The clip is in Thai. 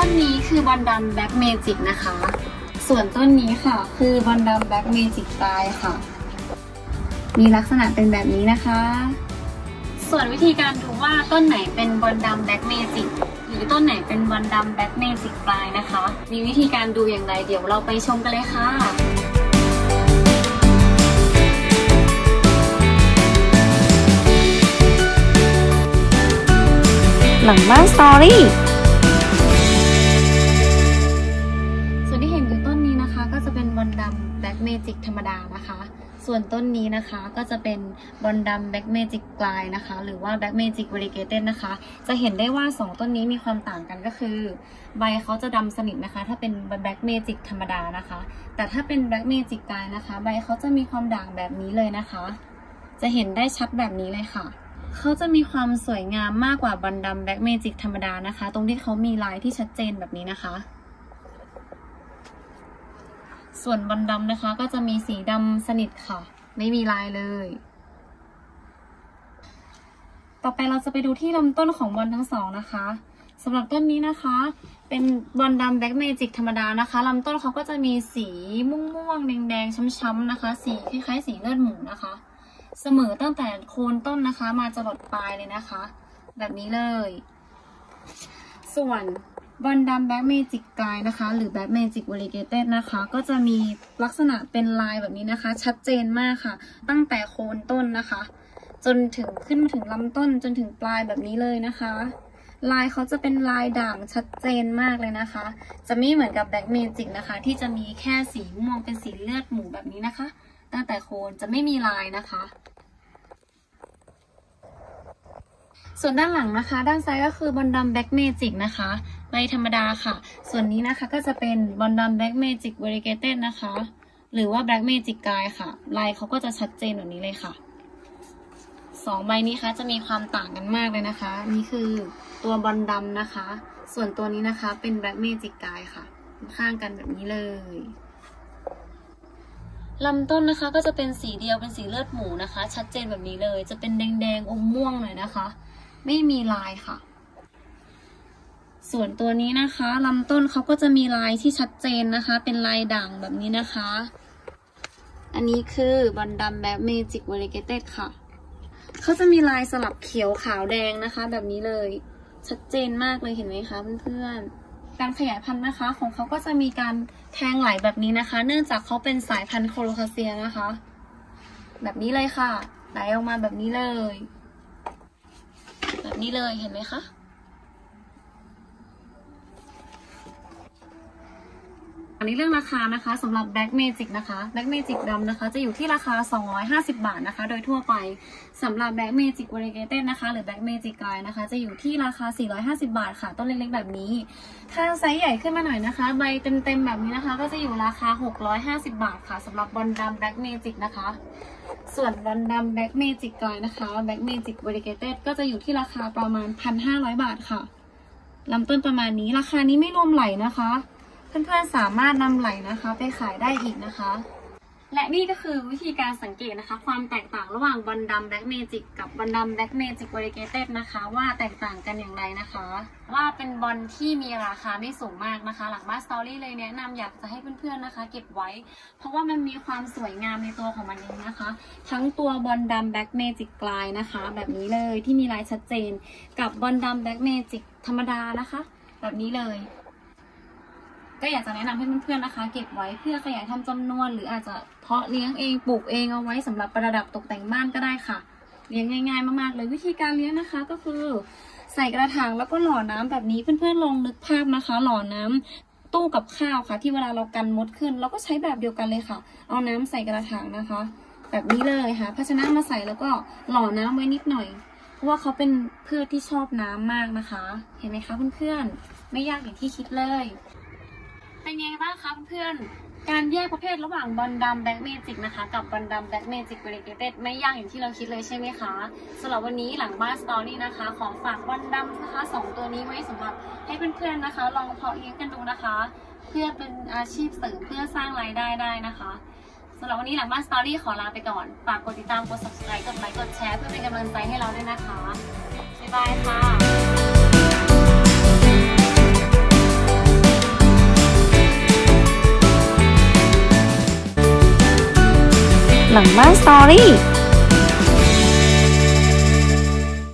ต้นนี้คือบอนดัมแบล็กเมจิกนะคะส่วนต้นนี้ค่ะคือบอนดัมแบล็กเมจิกตายค่ะมีลักษณะเป็นแบบนี้นะคะส่วนวิธีการดูว่าต้นไหนเป็นบอนดัมแบล็กเมจิกหรือต้นไหนเป็นบอนดัมแบล็กเมจิกตายนะคะมีวิธีการดูอย่างไรเดี๋ยวเราไปชมกันเลยค่ะหลังบ้านสตอรี่ส่วนที่เห็นอยู่ต้นนี้นะคะก็จะเป็นบอนดัมแบล็กเมจิกธรรมดานะคะส่วนต้นนี้นะคะก็จะเป็นบอนดัมแบล็กเมจิกกลายนะคะหรือว่าแบล็กเมจิกเวลิเกเตนนะคะจะเห็นได้ว่า2ต้นนี้มีความต่างกันก็คือใบเขาจะดำสนิทนะคะถ้าเป็นแบล็กเมจิกธรรมดานะคะแต่ถ้าเป็นแบล็กเมจิกกลายนะคะใบเขาจะมีความด่างแบบนี้เลยนะคะจะเห็นได้ชัดแบบนี้เลยค่ะเขาจะมีความสวยงามมากกว่าบอนดัมแบล็กเมจิกธรรมดานะคะตรงที่เขามีลายที่ชัดเจนแบบนี้นะคะส่วนบอนดัมนะคะก็จะมีสีดำสนิทค่ะไม่มีลายเลยต่อไปเราจะไปดูที่ลำต้นของบอนทั้งสองนะคะสำหรับต้นนี้นะคะเป็นบอนดัมแบล็กเมจิกธรรมดานะคะลำต้นเขาก็จะมีสีม่วงๆแดงๆช้ำๆนะคะสีคล้ายๆสีเลือดหมูนะคะเสมอตั้งแต่โคนต้นนะคะมาจนปลายเลยนะคะแบบนี้เลยส่วนบอนดัมแบล็กเมจิกกลายนะคะหรือแบล็กเมจิกเวลิเกเต็ดนะคะก็จะมีลักษณะเป็นลายแบบนี้นะคะชัดเจนมากค่ะตั้งแต่โคนต้นนะคะจนถึงขึ้นมาถึงลำต้นจนถึงปลายแบบนี้เลยนะคะลายเขาจะเป็นลายด่างชัดเจนมากเลยนะคะจะไม่เหมือนกับแบล็กเมจิกนะคะที่จะมีแค่สีม่วงเป็นสีเลือดหมูแบบนี้นะคะตั้งแต่โคนจะไม่มีลายนะคะส่วนด้านหลังนะคะด้านซ้ายก็คือบอนดัมแบล็กเมจิกนะคะใบธรรมดาค่ะส่วนนี้นะคะก็จะเป็นบอนดัมแบล็กเมจิกเวลิเกเต็ดนะคะหรือว่าแบล็กเมจิกกายค่ะลายเขาก็จะชัดเจนแบบนี้เลยค่ะ2ใบนี้คะจะมีความต่างกันมากเลยนะคะนี่คือตัวบอนดัมนะคะส่วนตัวนี้นะคะเป็นแบล็กเมจิกกายค่ะข้างกันแบบนี้เลยลำต้นนะคะก็จะเป็นสีเดียวเป็นสีเลือดหมูนะคะชัดเจนแบบนี้เลยจะเป็นแดงๆอมม่วงหน่อยนะคะไม่มีลายค่ะส่วนตัวนี้นะคะลำต้นเขาก็จะมีลายที่ชัดเจนนะคะเป็นลายด่างแบบนี้นะคะอันนี้คือบอนดัมแบล็กเมจิกเวลิเกเต็ดค่ะเขาจะมีลายสลับเขียวขาวแดงนะคะแบบนี้เลยชัดเจนมากเลยเห็นไหมคะเพื่อนๆการขยายพันธุ์นะคะของเขาก็จะมีการแทงไหลแบบนี้นะคะเนื่องจากเขาเป็นสายพันธุ์โคโลคาเซียนะคะแบบนี้เลยค่ะไหลออกมาแบบนี้เลยแบบนี้เลยเห็นไหมคะอันนี้เรื่องราคานะคะสำหรับแบล็กเมจิกนะคะแบล็กเมจิกดำนะคะจะอยู่ที่ราคา250บาทนะคะโดยทั่วไปสำหรับแบล็กเมจิกเวลิเกเต็ดนะคะหรือแบล็กเมจิกกลายนะคะจะอยู่ที่ราคา450บาทค่ะต้นเล็กๆแบบนี้ถ้าไซส์ใหญ่ขึ้นมาหน่อยนะคะใบเต็มๆแบบนี้นะคะก็จะอยู่ราคา650บาทค่ะสำหรับบอนดัมแบล็กเมจิกนะคะส่วนบอนดัมแบล็กเมจิกกลายนะคะแบล็กเมจิกเวลิเกเต็ดก็จะอยู่ที่ราคาประมาณ 1,500 บาทค่ะลำต้นประมาณนี้ราคานี้ไม่รวมไหลนะคะเพื่อนๆสามารถนำไหลนะคะไปขายได้อีกนะคะและนี่ก็คือวิธีการสังเกตนะคะความแตกต่างระหว่างบอนดัมแบล็กเมจิกกับบอนดัมแบล็กเมจิกเวลิเกเต็ดนะคะว่าแตกต่างกันอย่างไรนะคะว่าเป็นบอนที่มีราคาไม่สูงมากนะคะหลังบ้านสตอรี่เลยแนะนำอยากจะให้เพื่อนๆนะคะเก็บไว้เพราะว่ามันมีความสวยงามในตัวของมันเองนะคะทั้งตัวบอนดัมแบล็กเมจิกกลายนะคะแบบนี้เลยที่มีลายชัดเจนกับบอนดัมแบล็กเมจิกธรรมดานะคะแบบนี้เลยก็อยากจะแนะนำให้เพื่อนๆนะคะเก็บไว้เพื่อขยายทำจำนวนหรืออาจจะเพาะเลี้ยงเองปลูกเองเอาไว้สำหรับประดับตกแต่งบ้านก็ได้ค่ะเลี้ยงง่ายๆมากๆเลยวิธีการเลี้ยงนะคะก็คือใส่กระถางแล้วก็หล่อน้ำแบบนี้เพื่อนๆลองนึกภาพนะคะหล่อน้ำตู้กับข้าวค่ะที่เวลาเรากันมดขึ้นเราก็ใช้แบบเดียวกันเลยค่ะเอาน้ำใส่กระถางนะคะแบบนี้เลยค่ะภาชนะมาใส่แล้วก็หล่อน้ำไว้นิดหน่อยเพราะว่าเขาเป็นพืชที่ชอบน้ำมากนะคะเห็นไหมคะเพื่อนๆไม่ยากอย่างที่คิดเลยเป็นไงบ้างคะเพื่อนการแยกประเภทระหว่างบอนดัมแบล็กเมจิกนะคะกับบอนดัมแบล็กเมจิกเวลิเกเต็ดไม่ยากอย่างที่เราคิดเลยใช่ไหมคะสำหรับวันนี้หลังบ้านสตอรี่นะคะขอฝากบอนดัมนะคะ2ตัวนี้ไว้สำหรับให้เพื่อนๆนะคะลองเพาะเลี้ยงกันดูนะคะเพื่อเป็นอาชีพเสริมเพื่อสร้างรายได้ได้นะคะสำหรับวันนี้หลังบ้านสตอรี่ขอลาไปก่อนฝากกดติดตามกด subscribe กดไลค์กดแชร์เพื่อเป็นกำลังใจให้เราด้วยนะคะบ๊ายบายค่ะ หลังบ้านสตอรี่